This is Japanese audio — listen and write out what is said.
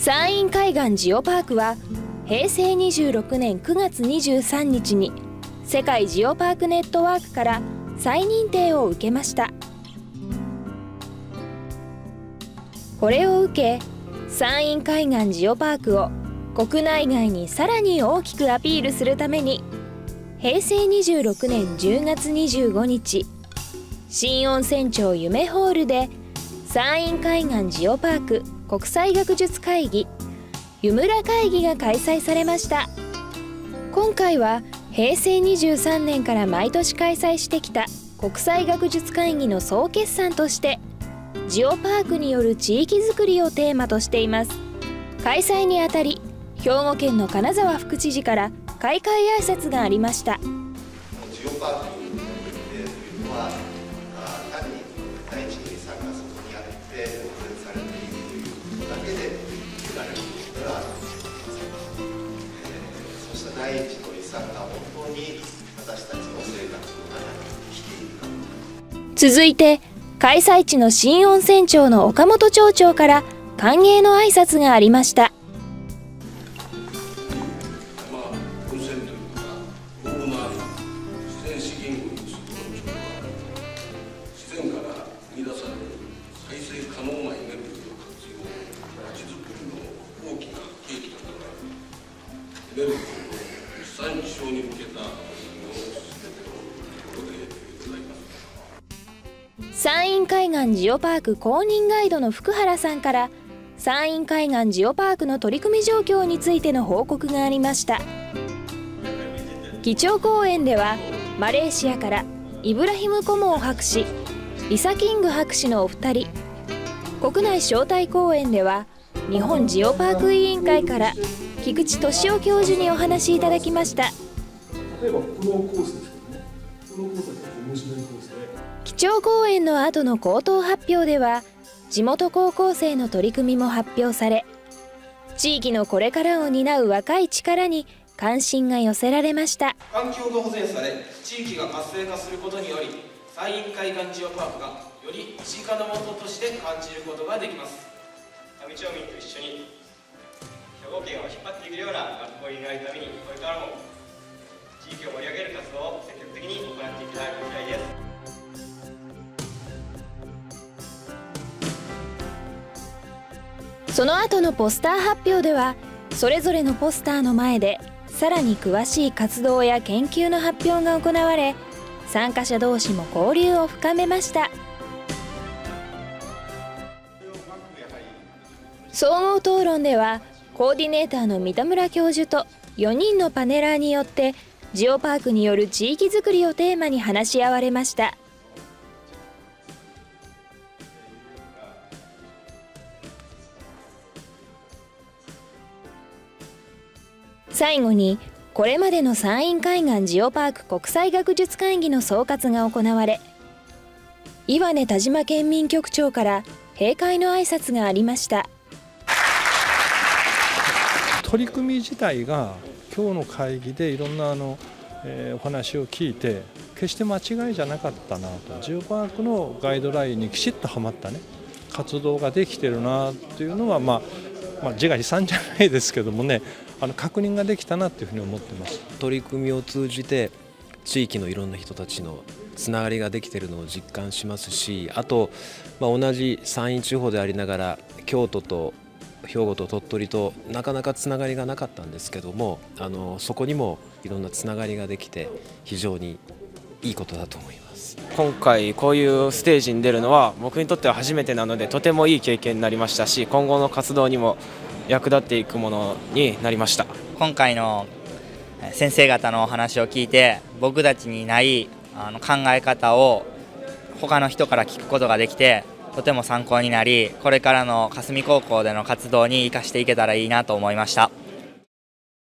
山陰海岸ジオパークは平成26年9月23日に世界ジオパークネットワークから再認定を受けました。これを受け山陰海岸ジオパークを国内外にさらに大きくアピールするために平成26年10月25日新温泉町夢ホールで山陰海岸ジオパーク国際学術会議湯村会議が開催されました。今回は平成23年から毎年開催してきた国際学術会議の総決算としてジオパークによる地域づくりをテーマとしています。開催にあたり兵庫県の金沢副知事から開会挨拶がありました。ジオパークというのは単に第一に参加することにあってされているというだけで得られることではありません。そうした第一の遺産が本当に私たちの生活の中に生きているか。続いて開催地の新温泉町の岡本町長から歓迎の挨拶がありました。温泉というのは、僕の自然資源を有するこの町は、自然から生み出される再生可能なエネルギーの活用、地づくりの大きな契機となる。エネルギーの地産地消に向けた山陰海岸ジオパーク公認ガイドの福原さんから山陰海岸ジオパークの取り組み状況についての報告がありました。議長公園ではマレーシアからイブラヒム・コモー博士、リサ・キング博士のお二人、国内招待公演では日本ジオパーク委員会から菊池俊夫教授にお話しいただきました。例えばこのコースですけどね、このコースは面白いコースで、基調講演の後の口頭発表では地元高校生の取り組みも発表され、地域のこれからを担う若い力に関心が寄せられました。環境が保全され地域が活性化することにより山陰海岸ジオパークがより身近なものとして感じることができます。上町民と一緒に兵庫県を引っ張っていけるような学校になるために、これからも地域を盛り上げる活動を積極的に行っていきたいと思います。その後のポスター発表ではそれぞれのポスターの前でさらに詳しい活動や研究の発表が行われ、参加者同士も交流を深めました。総合討論ではコーディネーターの三田村教授と4人のパネラーによってジオパークによる地域づくりをテーマに話し合われました。最後にこれまでの山陰海岸ジオパーク国際学術会議の総括が行われ、岩根田島県民局長から閉会の挨拶がありました。取り組み自体が今日の会議でいろんなお話を聞いて決して間違いじゃなかったなと、ジオパークのガイドラインにきちっとはまったね活動ができてるなっていうのは、自画自賛じゃないですけどもね、確認ができたなというふうに思ってます。取り組みを通じて地域のいろんな人たちのつながりができているのを実感しますし、あと、同じ山陰地方でありながら京都と兵庫と鳥取となかなかつながりがなかったんですけども、そこにもいろんなつながりができて非常にいいことだと思います。今回こういうステージに出るのは僕にとっては初めてなのでとてもいい経験になりましたし、今後の活動にも役立っていくものになりました。今回の先生方のお話を聞いて僕たちにない考え方を他の人から聞くことができてとても参考になり、これからの霞高校での活動に生かしていけたらいいなと思いました。